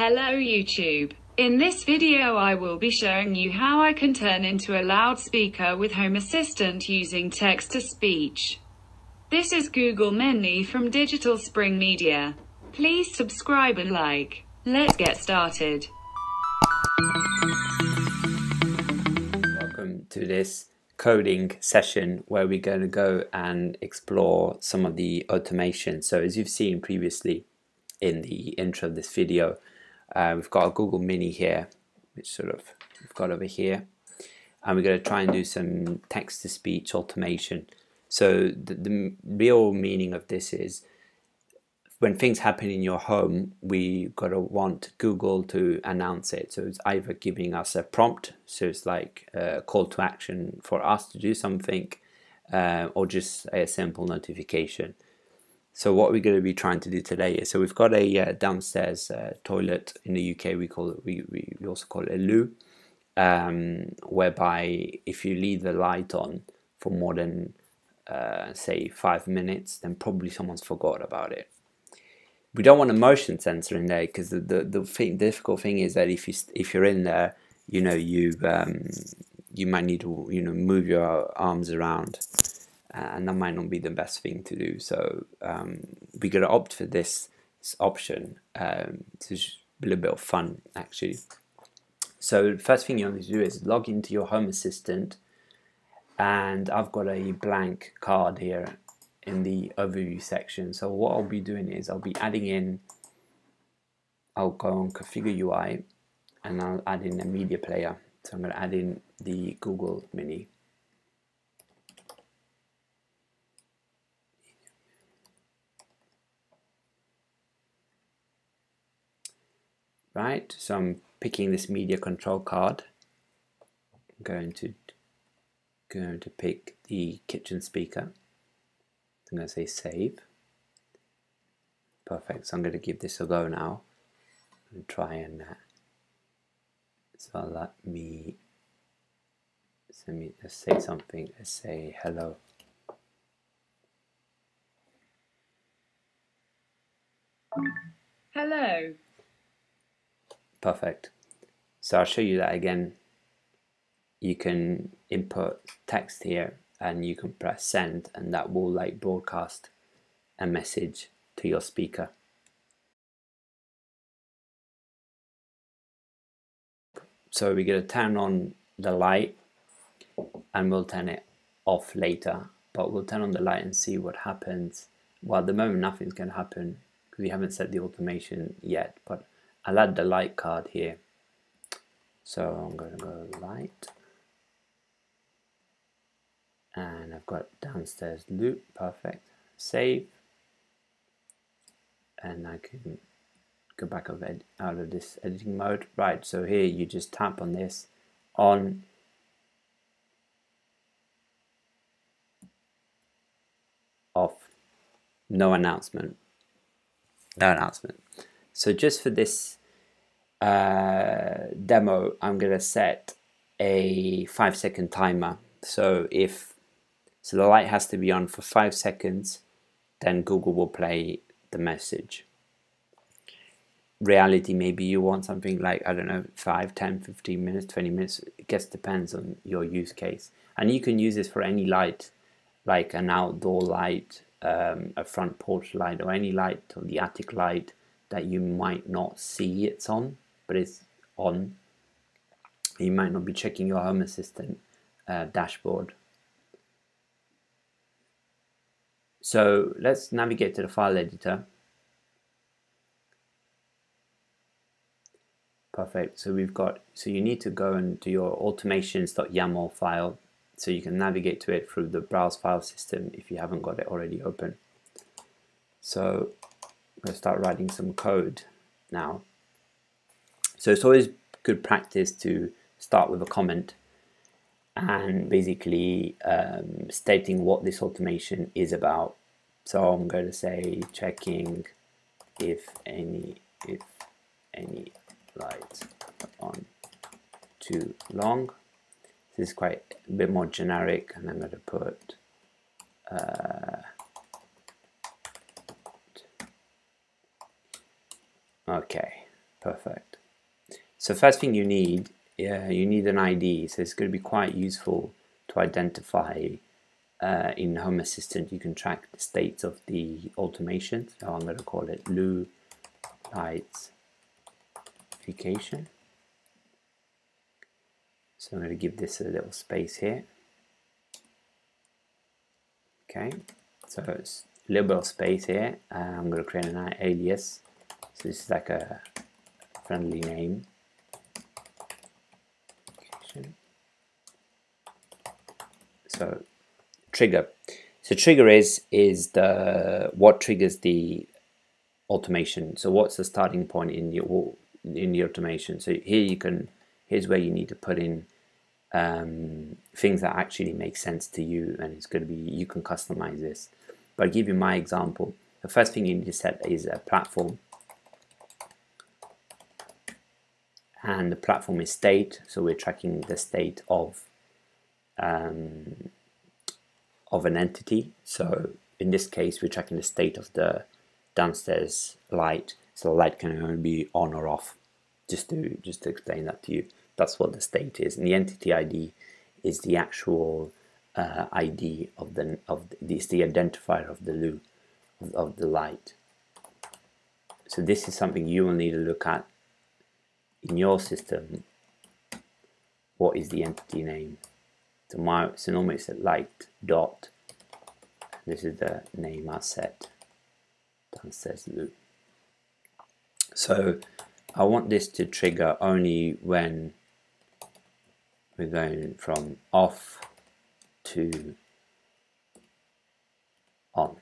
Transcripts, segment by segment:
Hello YouTube. In this video I will be showing you how I can turn into a loudspeaker with Home Assistant using text-to-speech. This is Google Nest Mini from Digital Spring Media. Please subscribe and like. Let's get started. Welcome to this coding session where we're going to go and explore some of the automation. So as you've seen previously in the intro of this video, we've got a Google Mini here, which we've got over here, and we're going to try and do some text-to-speech automation. So the real meaning of this is when things happen in your home, we've got to want Google to announce it. So it's either giving us a prompt, so it's like a call to action for us to do something, or just a simple notification. So what we're going to be trying to do today is, so we've got a downstairs toilet in the UK. We call it, we also call it a loo, whereby if you leave the light on for more than say 5 minutes, then probably someone's forgot about it. We don't want a motion sensor in there because the difficult thing is that if you're in there, you know, you might need to move your arms around. And that might not be the best thing to do, so we're going to opt for this option. It's a little bit of fun actually. So the first thing you want to do is log into your Home Assistant, and I've got a blank card here in the overview section. So what I'll be doing is I'll be adding in, I'll go on configure UI and I'll add in a media player. So I'm going to add in the Google Mini. Right, so I'm picking this media control card. I'm going to pick the kitchen speaker. I'm going to say save. Perfect. So I'm going to give this a go now and try and so let me just say something. Let's say hello. Hello. Perfect. So I'll show you that again. You can input text here and you can press send, and that will like broadcast a message to your speaker. So we're going to turn on the light, and we'll turn it off later, but we'll turn on the light and see what happens. Well, at the moment nothing's going to happen because we haven't set the automation yet, but I'll add the light card here. So I'm going to go light, and I've got downstairs loop. Perfect. Save, and I can go back out of this editing mode. Right, so here you just tap on this on, off, no announcement, no announcement. So just for this demo, I'm going to set a 5-second timer. So so the light has to be on for 5 seconds, then Google will play the message. Reality, maybe you want something like, I don't know, 5, 10, 15 minutes, 20 minutes. I guess depends on your use case. And you can use this for any light, like an outdoor light, a front porch light, or any light, or the attic light that you might not see it's on, but it's on. You might not be checking your Home Assistant dashboard. So let's navigate to the file editor. Perfect. So we've got, so you need to go into your automations.yaml file, so you can navigate to it through the browse file system if you haven't got it already open. So I'm going to start writing some code now. So it's always good practice to start with a comment and basically stating what this automation is about. So I'm going to say checking if any lights are on too long. This is quite a bit more generic, and I'm going to put okay, Perfect. So first thing you need, an ID. So it's going to be quite useful to identify in Home Assistant. You can track the state of the automation. So I'm going to call it Blue Lights Vacation. So I'm going to give this a little space here. Okay, so it's a little bit of space here. I'm going to create an alias. So this is like a friendly name. So trigger. So trigger is the what triggers the automation. So what's the starting point in your the automation? So here you can. Here's where you need to put in things that actually make sense to you, and it's going to be, you can customize this. But I'll give you my example. The first thing you need to set is a platform, and the platform is state. So we're tracking the state of an entity. So in this case, we're tracking the state of the downstairs light. So the light can only be on or off. Just to explain that to you, that's what the state is, and the entity ID is the actual ID of the it's the identifier of the loo of the light. So this is something you will need to look at in your system. What is the entity name? So normally it's a light dot. This is the name I set downstairs loo. So I want this to trigger only when we're going from off to on.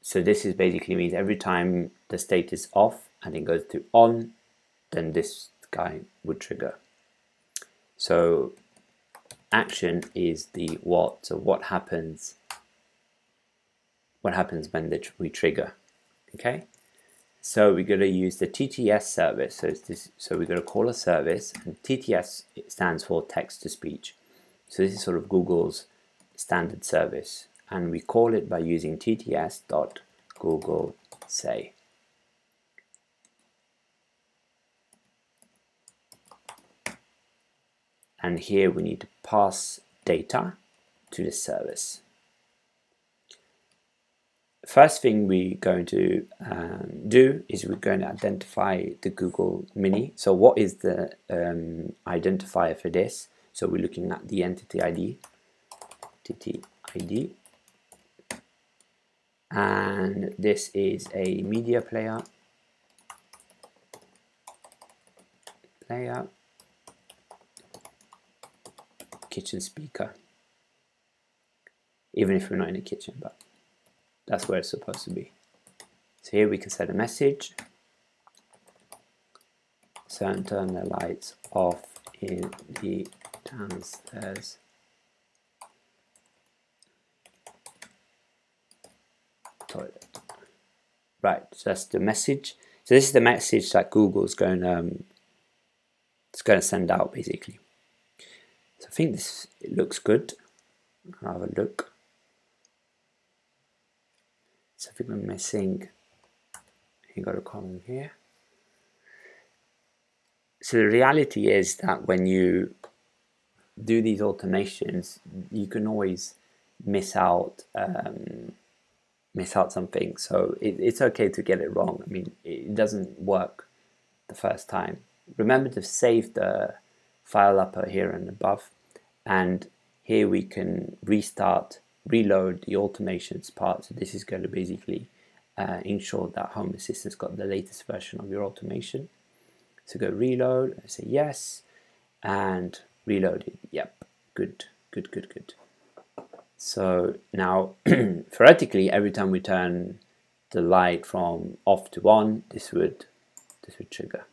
So this is basically means every time the state is off and it goes to on, then this guy would trigger. So action is the what. So what happens when we trigger. Okay, so we're going to use the TTS service. So we're going to call a service, and TTS stands for text to speech. So this is sort of Google's standard service, and we call it by using TTS.google.say. And here we need to pass data to the service. First thing we're going to do is we're going to identify the Google Mini. So what is the identifier for this? So we're looking at the entity ID, TTID, and this is a media player, kitchen speaker, even if we're not in the kitchen, but that's where it's supposed to be. So here we can set a message. So and turn the lights off in the downstairs toilet. Right, so that's the message. So this is the message that Google's going to send out basically. So I think this looks good. I'll have a look. So I think we're missing, you got a column here. So the reality is that when you do these automations, you can always miss out something. So it's okay to get it wrong. I mean, it doesn't work the first time. Remember to save the file up here and above. And here we can reload the automations part. So this is going to basically ensure that Home Assistant's got the latest version of your automation. So go reload and say yes, and reload it. Yep, good. So now theoretically, every time we turn the light from off to on, this would trigger.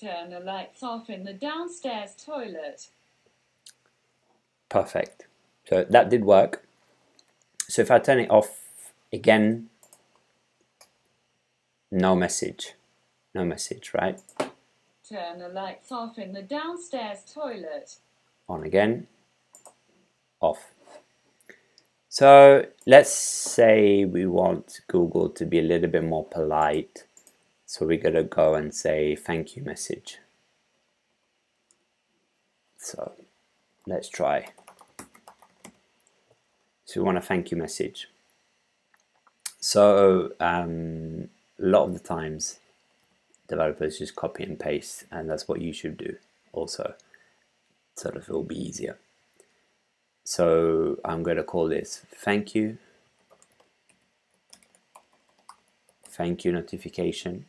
Turn the lights off in the downstairs toilet. Perfect. So that did work. So if I turn it off again, no message, right? Turn the lights off in the downstairs toilet. On again. off. So let's say we want Google to be a little bit more polite. So we're going to go and say thank you message. So let's try. So we want a thank you message. So a lot of the times developers just copy and paste, and that's what you should do also. Sort of, it'll be easier. So I'm going to call this thank you notification.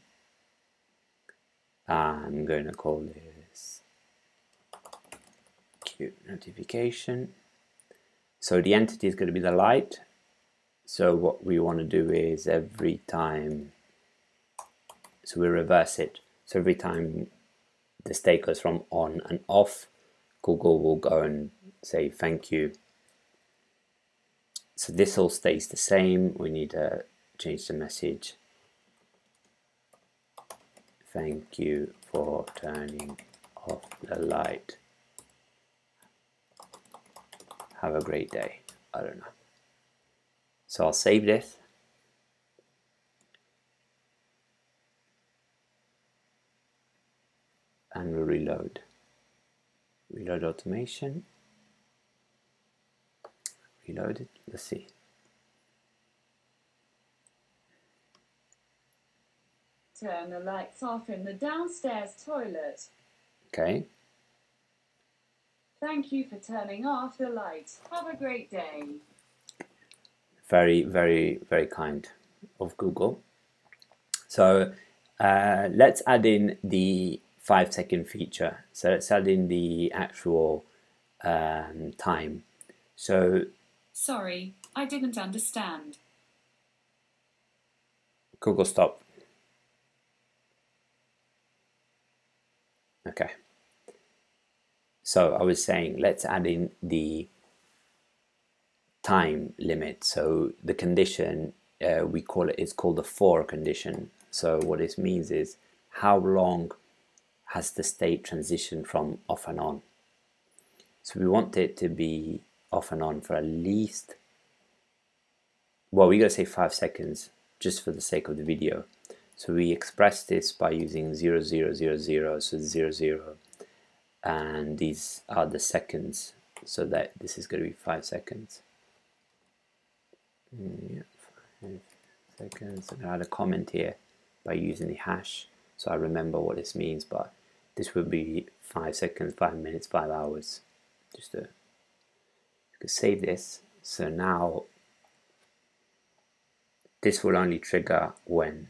I'm going to call this cute notification. So the entity is going to be the light. So what we want to do is every time, so we reverse it. So every time the state goes from on and off, Google will go and say thank you. So this all stays the same. We need to change the message. Thank you for turning off the light. Have a great day. I don't know. So I'll save this. And we'll reload. Reload automation. Reload it. Let's see. Turn the lights off in the downstairs toilet. Okay. Thank you for turning off the light. Have a great day. Very, very, very kind of Google. So let's add in the 5-second feature. So let's add in the actual time. So sorry, I didn't understand. Google, stop. Okay. So I was saying, let's add in the time limit. So the condition, we call it, it's called the for condition. So what this means is how long has the state transitioned from off and on. So we want it to be off and on for at least, well, we're going to say 5 seconds just for the sake of the video. So we express this by using 0000, so 00, and these are the seconds, so that this is going to be 5 seconds. Yeah, 5 seconds. And I had a comment here by using the hash, so I remember what this means, but this would be 5 seconds, 5 minutes, 5 hours. Just to save this. So now this will only trigger when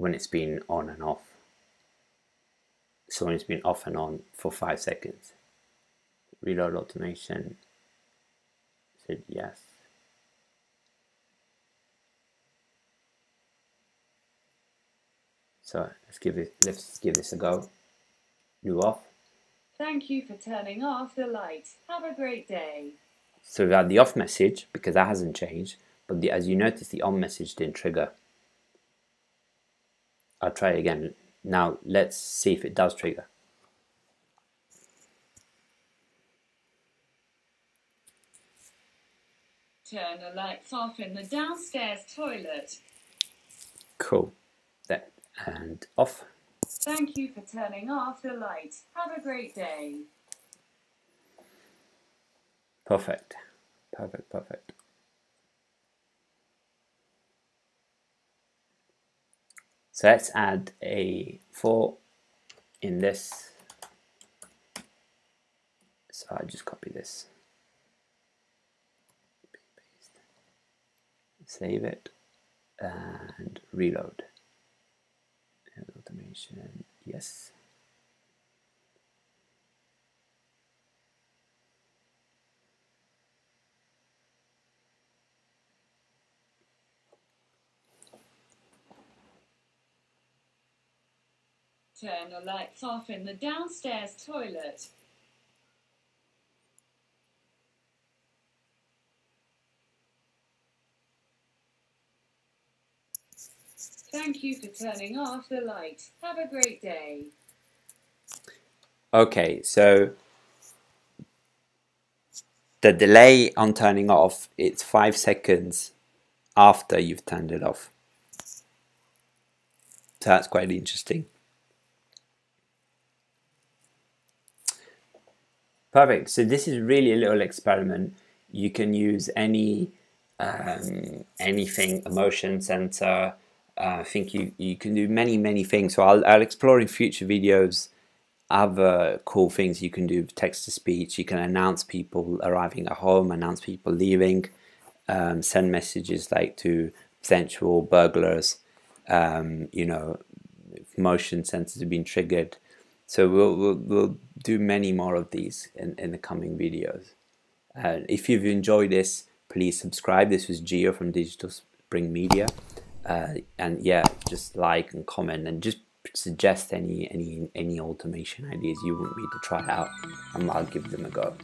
it's been on and off. So when it's been off and on for 5 seconds. Reload automation. Said yes. So let's give this a go. Do off. Thank you for turning off the light. Have a great day. So we had the off message because that hasn't changed, but as you notice, the on message didn't trigger. I'll try again. Now let's see if it does trigger. Turn the lights off in the downstairs toilet. Cool. There. And off. Thank you for turning off the light. Have a great day. Perfect. Perfect, perfect. So let's add a for in this. So I just copy this, save it, and reload. And automation, yes. Turn the lights off in the downstairs toilet. Thank you for turning off the light. Have a great day. Okay, so the delay on turning off, it's 5 seconds after you've turned it off. So that's quite interesting. Perfect. So this is really a little experiment. You can use any anything, a motion sensor. I think you can do many things. So I'll explore in future videos other cool things you can do with text-to-speech. You can announce people arriving at home, announce people leaving, send messages like to potential burglars, you know, motion sensors have been triggered. So we'll do many more of these in the coming videos. If you've enjoyed this, please subscribe. This was Gio from Digital Spring Media. And yeah, just like and comment and just suggest any automation ideas you want me to try out, and I'll give them a go.